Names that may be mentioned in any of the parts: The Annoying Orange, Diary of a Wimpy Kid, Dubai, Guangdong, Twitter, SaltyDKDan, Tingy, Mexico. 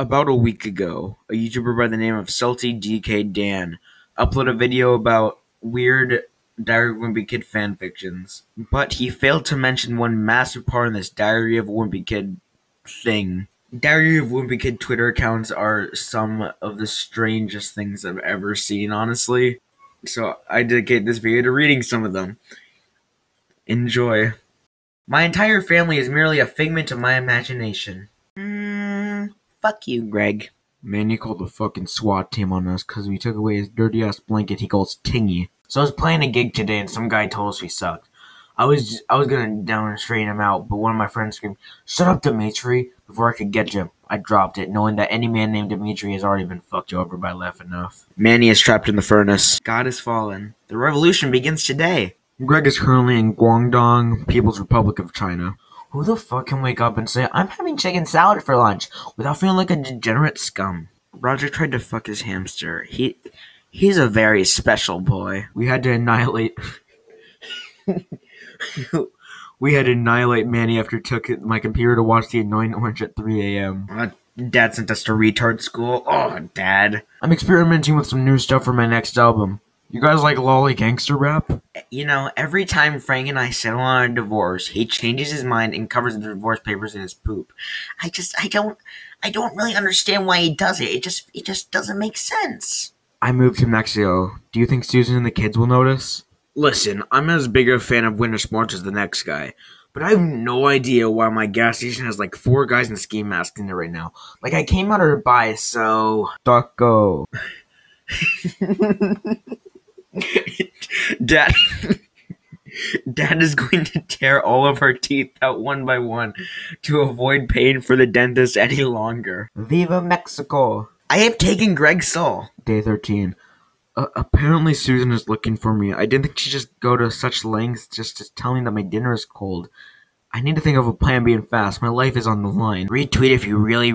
About a week ago, a YouTuber by the name of SaltyDKDan uploaded a video about weird Diary of a Wimpy Kid fanfictions, but he failed to mention one massive part in this Diary of a Wimpy Kid thing. Diary of a Wimpy Kid Twitter accounts are some of the strangest things I've ever seen, honestly. So I dedicate this video to reading some of them. Enjoy. My entire family is merely a figment of my imagination. Fuck you, Greg. Man, he called the fucking SWAT team on us because we took away his dirty ass blanket he calls Tingy. So I was playing a gig today and some guy told us we sucked. I was gonna down and straighten him out, but one of my friends screamed, "Shut up, Dimitri," before I could get to him. I dropped it, knowing that any man named Dimitri has already been fucked over by Laugh Enough. Manny is trapped in the furnace. God has fallen. The revolution begins today. Greg is currently in Guangdong, People's Republic of China. Who the fuck can wake up and say, "I'm having chicken salad for lunch," without feeling like a degenerate scum? Roger tried to fuck his hamster. He's a very special boy. We had to annihilate Manny after he took my computer to watch The Annoying Orange at 3 a.m. Dad sent us to retard school. Oh, Dad. I'm experimenting with some new stuff for my next album. You guys like lolly gangster rap? You know, every time Frank and I settle on a divorce, he changes his mind and covers the divorce papers in his poop. I don't really understand why he does it. It just doesn't make sense. I moved to Mexico. Do you think Susan and the kids will notice? Listen, I'm as big a fan of winter sports as the next guy, but I have no idea why my gas station has like 4 guys in ski masks in there right now. Like, I came out of Dubai, so... Taco. Dad is going to tear all of her teeth out one by one to avoid paying for the dentist any longer. Viva Mexico! I have taken Greg's soul. Day 13. Apparently Susan is looking for me. I didn't think she'd just go to such lengths just to tell me that my dinner is cold. I need to think of a plan B and fast. My life is on the line. Retweet if you really.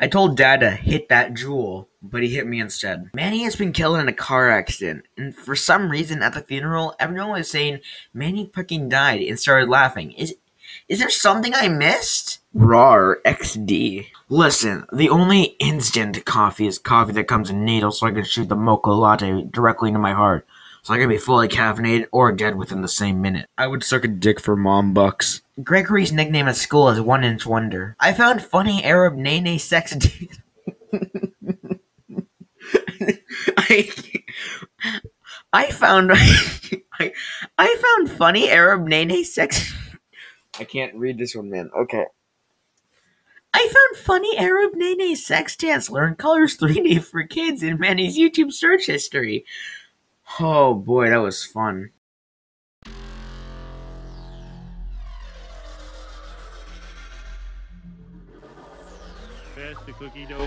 I told Dad to hit that jewel, but he hit me instead. Manny has been killed in a car accident, and for some reason at the funeral, everyone was saying Manny fucking died and started laughing. Is there something I missed? Rawr, XD. Listen, the only instant coffee is coffee that comes in needles, so I can shoot the mocha latte directly into my heart, so I can be fully caffeinated or dead within the same minute. I would suck a dick for mom bucks. Gregory's nickname at school is 1 Inch Wonder. I found funny Arab nene sex dick. I found funny Arab nene sex. I can't read this one, man. Okay. I found funny Arab nene sex dance, learn colors 3D for kids in Manny's YouTube search history. Oh boy, that was fun. Pass the cookie dough.